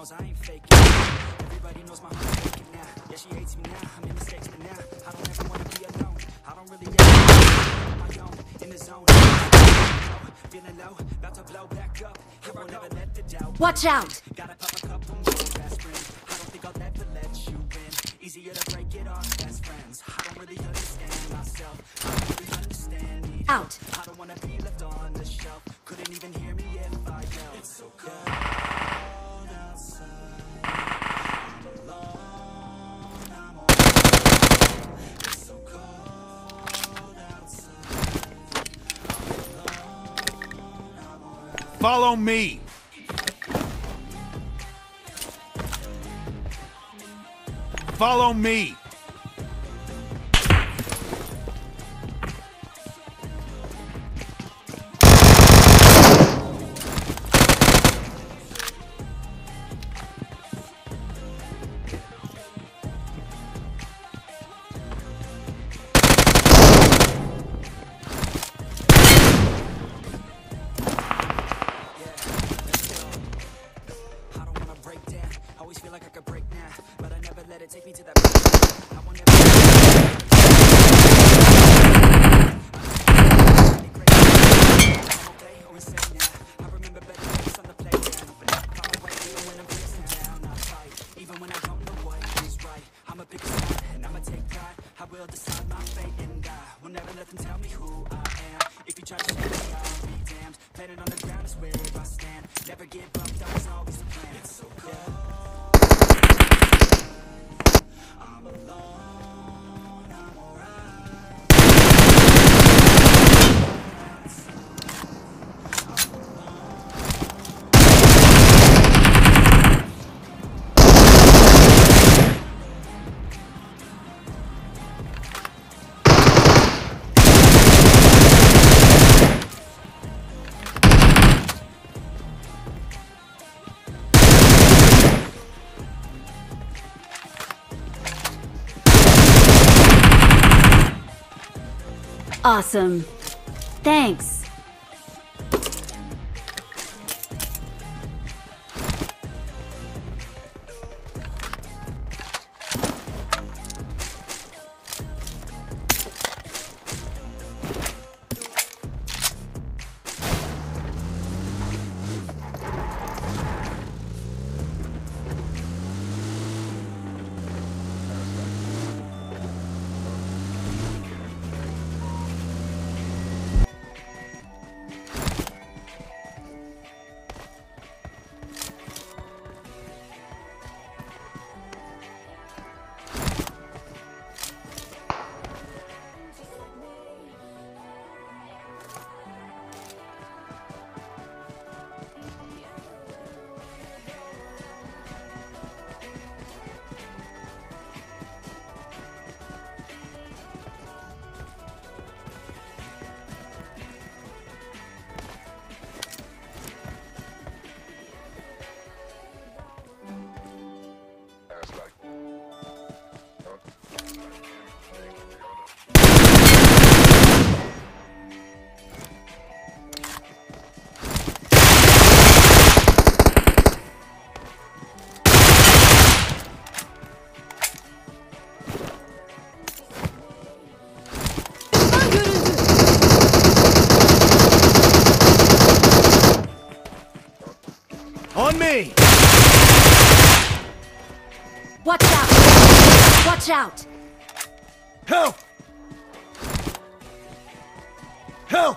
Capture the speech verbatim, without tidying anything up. knows I ain't faking. Everybody knows my heart's faking now. Yeah, she hates me now. I made mistakes, but now I don't ever wanna be alone. I don't really ever wanna be on my own, in the zone. Feeling low, about to blow back up. I won't ever let the doubt. Watch out! Gotta pop a couple more aspirin. I don't think I'll ever let you win. Easier to break it off as friends. I don't really understand myself. I don't really understand me. Out! I don't wanna be left on the shelf. Couldn't even hear me if I yelled. It's so cold outside. I'm alone. I'm alone. It's so cold outside. I'm alone. I'm alright. Follow me. Follow me. Awesome. Thanks. Watch out! Watch out! Help! Help!